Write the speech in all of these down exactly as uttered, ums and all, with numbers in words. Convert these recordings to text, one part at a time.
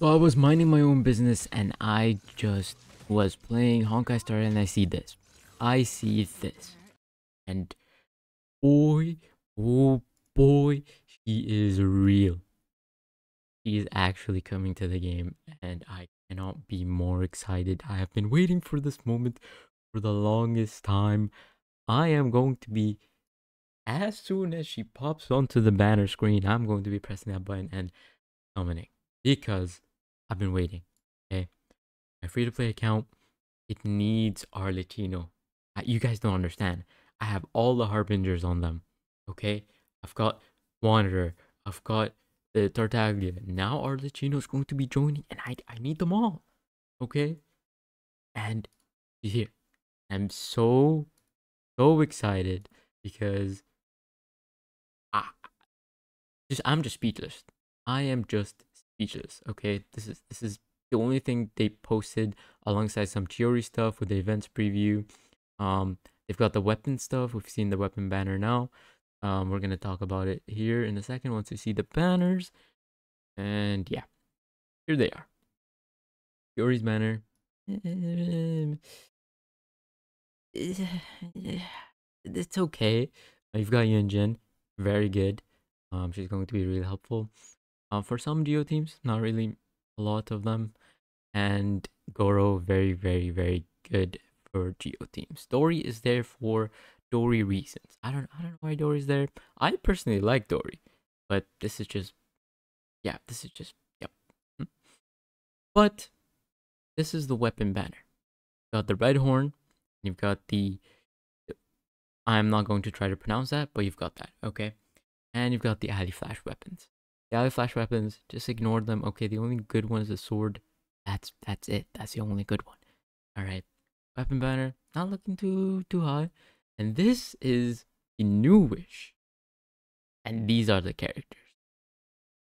So I was minding my own business and I just was playing Honkai Star and I see this. I see this. And boy, oh boy, she is real. She is actually coming to the game and I cannot be more excited. I have been waiting for this moment for the longest time. I am going to be, as soon as she pops onto the banner screen, I'm going to be pressing that button and summoning. Because I've been waiting, okay? My free-to-play account, it needs Arlecchino. I, you guys don't understand. I have all the Harbingers on them, okay? I've got Wanderer. I've got the Tartaglia. Now Arlecchino's going to be joining, and I, I need them all, okay? And she's here. I'm so, so excited because I, just, I'm just speechless. I am just speechless, okay? This is, this is the only thing they posted alongside some Chiori stuff with the events preview. Um, they've got the weapon stuff. We've seen the weapon banner now. Um, we're going to talk about it here in a second once we see the banners. And yeah, here they are. Chiori's banner. It's okay. You've got Yunjin. Very good. Um, she's going to be really helpful. Um, for some Geo teams, not really a lot of them. And Goro, very, very, very good for Geo teams. Dory is there for Dory reasons. I don't, I don't know why Dory's there. I personally like Dory, but this is just, yeah, this is just, yep. But this is the weapon banner. You've got the red horn. You've got the, I'm not going to try to pronounce that, but you've got that, okay? And you've got the alley flash weapons. The other flash weapons, just ignore them. Okay, the only good one is the sword. That's that's it. That's the only good one. All right. Weapon banner, not looking too too high. And this is the new wish. And these are the characters.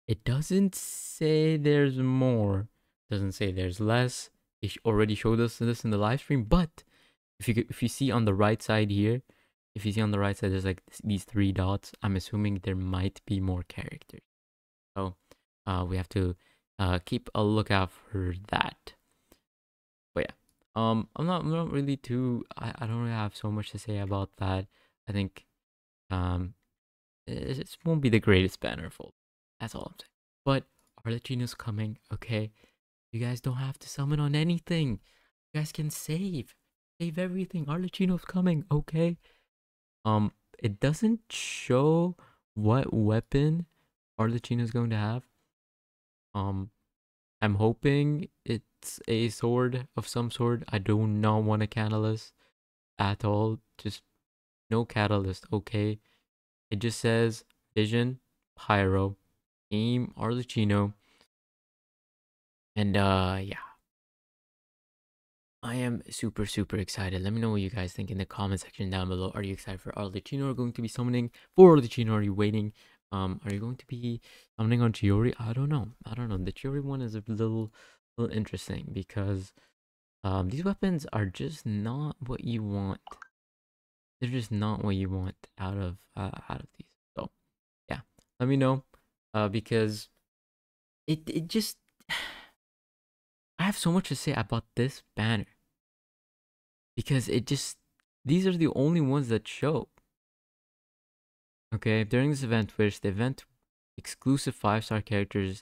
It doesn't say there's more. Doesn't say there's less. They already showed us this in the live stream. But if you if you see on the right side here, if you see on the right side, there's like these three dots. I'm assuming there might be more characters. So uh, we have to uh, keep a lookout for that. But yeah, um, I'm not, I'm not really too, I, I don't really have so much to say about that. I think um, it, it won't be the greatest banner fold. That's all I'm saying. But Arlecchino's coming, okay? You guys don't have to summon on anything. You guys can save. Save everything. Arlecchino's coming, okay? Um, it doesn't show what weapon Arlecchino's going to have. Um, I'm hoping it's a sword of some sort. I do not want a catalyst at all. Just no catalyst, okay? It just says Vision, Pyro, Aim, Arlecchino. And uh, yeah. I am super, super excited. Let me know what you guys think in the comment section down below. Are you excited for Arlecchino? Are going to be summoning for Arlecchino? Are you waiting? Um, are you going to be summoning on Chiori? I don't know. I don't know. The Chiori one is a little, little interesting because um, these weapons are just not what you want. They're just not what you want out of uh, out of these. So yeah, let me know uh, because it it just I have so much to say about this banner because it just these are the only ones that show. Okay, during this event wish, the event exclusive five-star characters,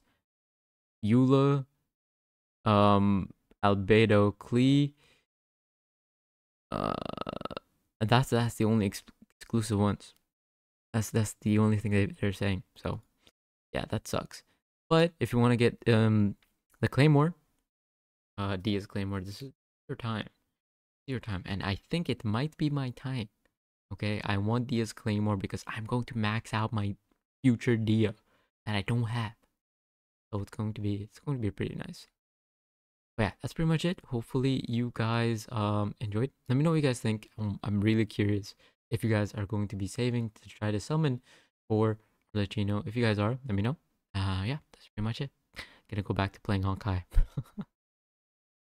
Eula, um, Albedo, Klee. Uh, that's that's the only ex exclusive ones. That's that's the only thing they, they're saying. So, yeah, that sucks. But if you want to get um the Claymore, uh, Dia's Claymore, this is your time, your time, and I think it might be my time. Okay, I want Dia's Claymore because I'm going to max out my future Dia that I don't have. So it's going to be it's going to be pretty nice. But yeah, that's pretty much it. Hopefully you guys um enjoyed. Let me know what you guys think. Um, I'm really curious if you guys are going to be saving to try to summon for Arlecchino. If you guys are, let me know. Uh yeah, that's pretty much it. Gonna go back to playing Honkai.